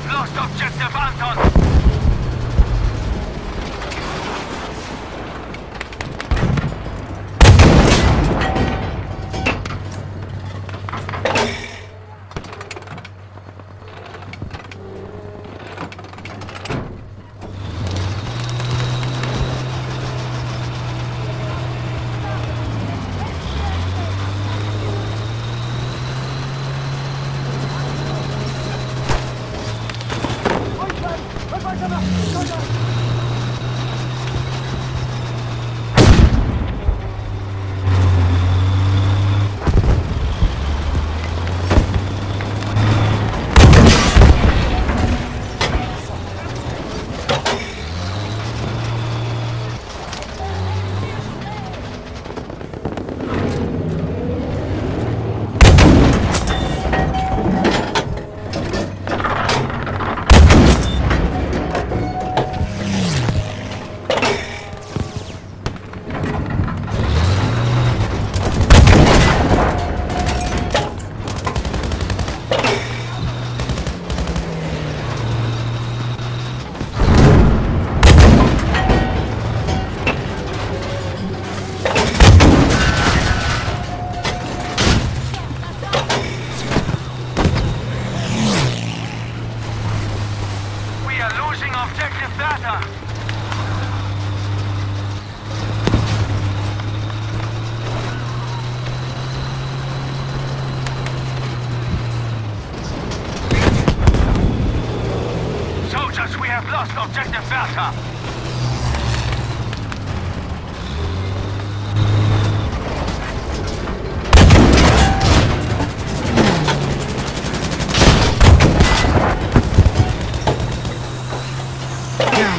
have lost objective Anton. Objective data!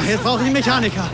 Wir brauchen die Mechaniker.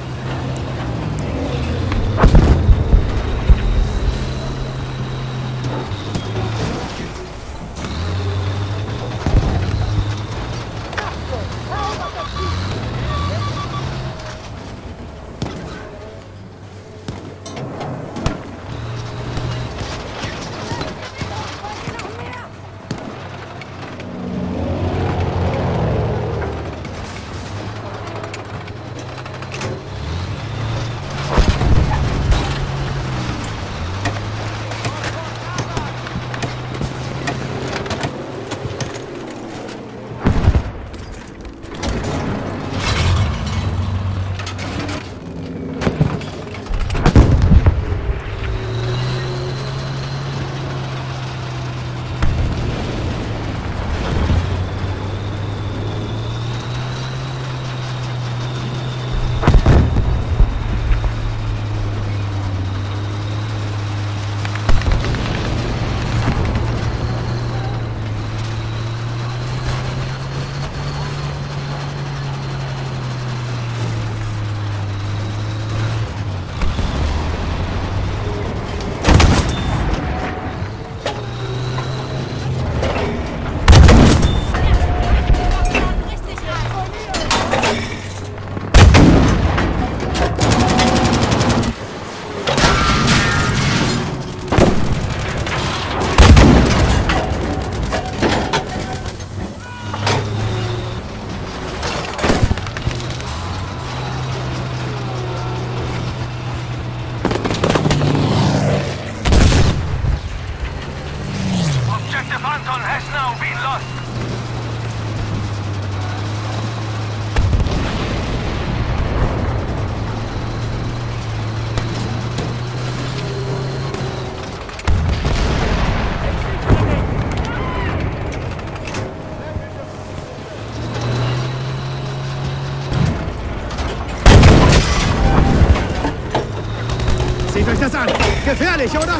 Gefährlich, oder?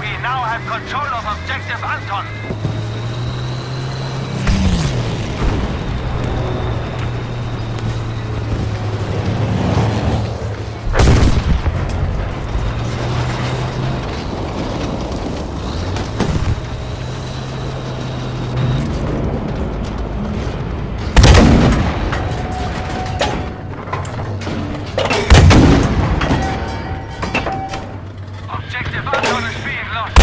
We now have control of objective Anton. Objective Anton is being lost.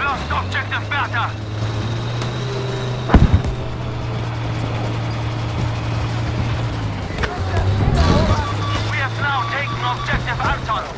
lost objective Bertha. We have now taken objective Anton.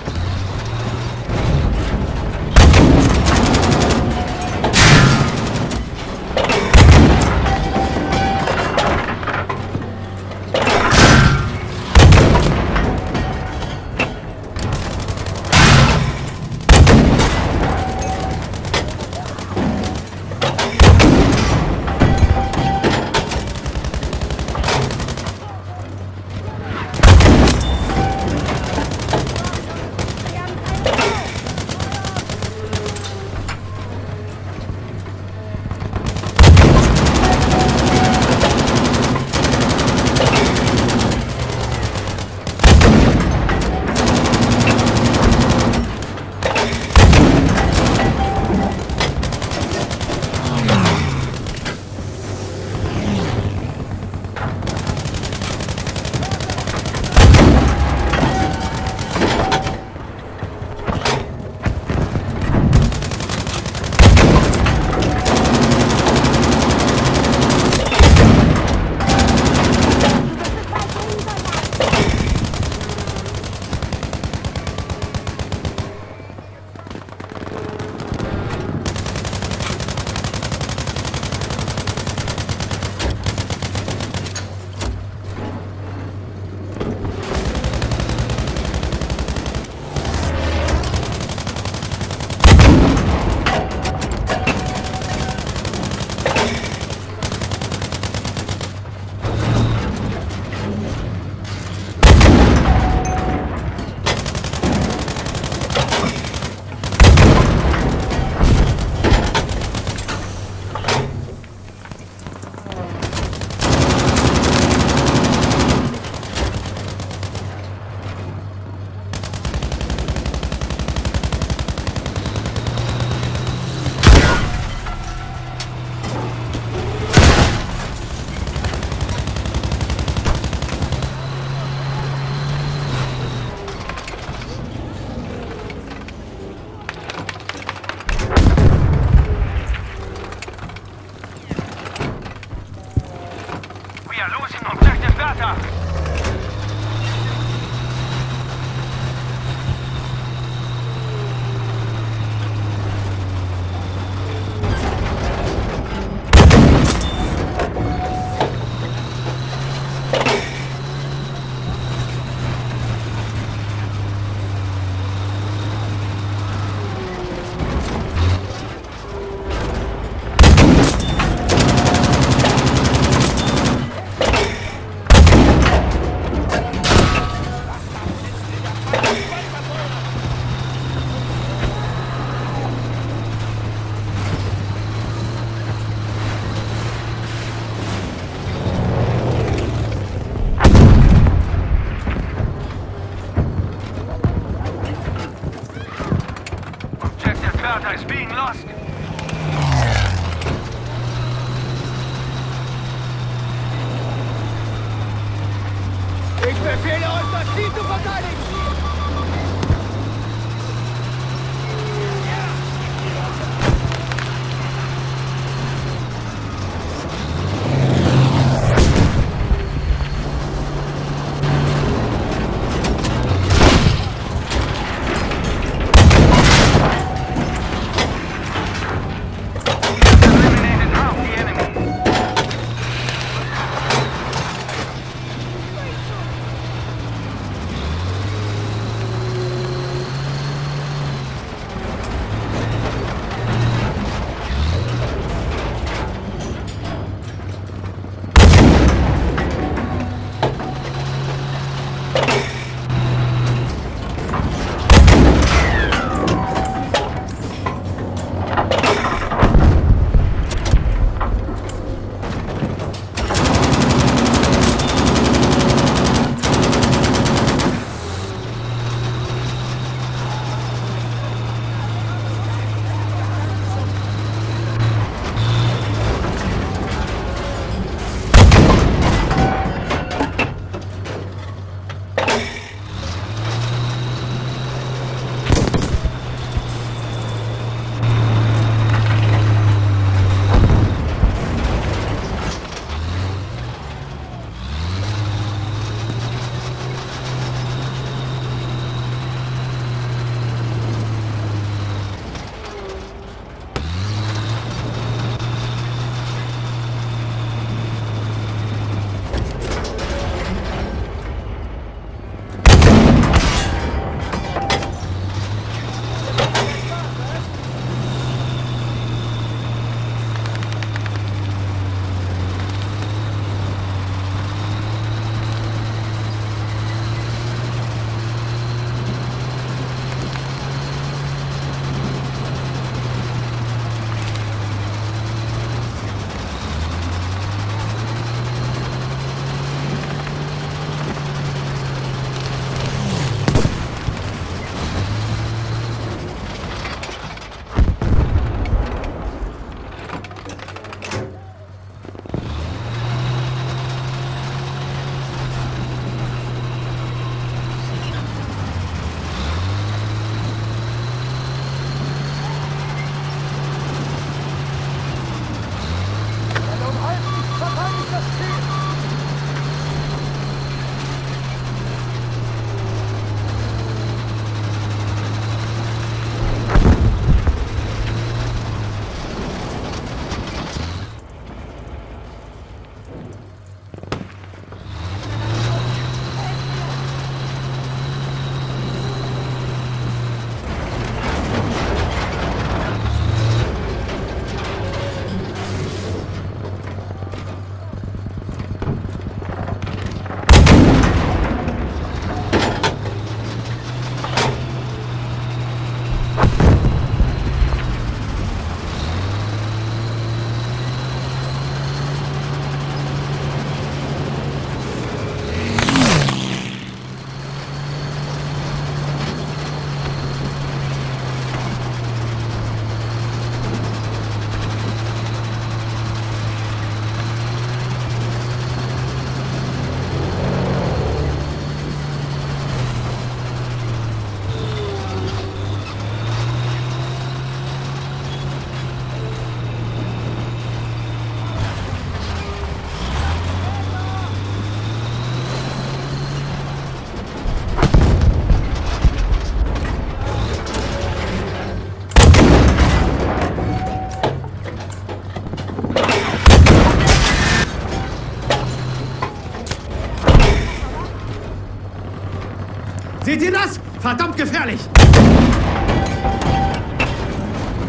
Seht ihr das? Verdammt gefährlich!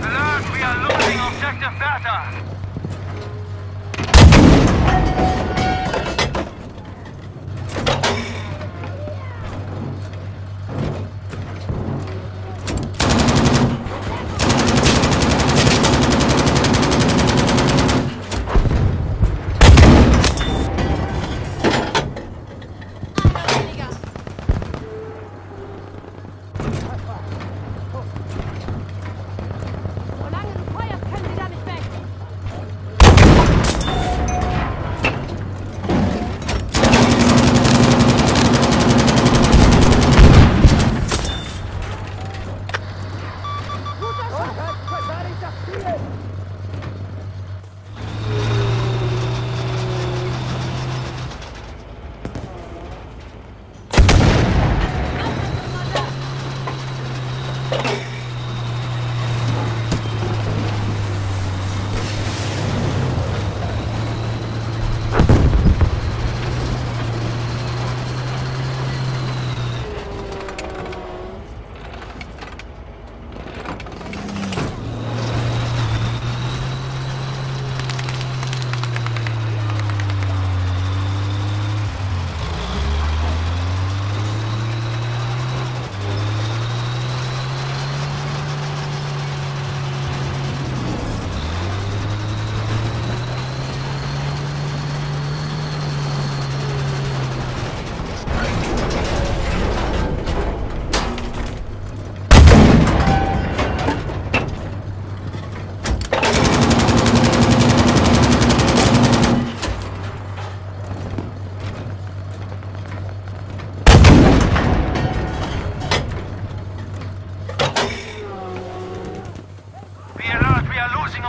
Alert, we are losing objective Bertha!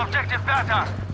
Objective Bertha!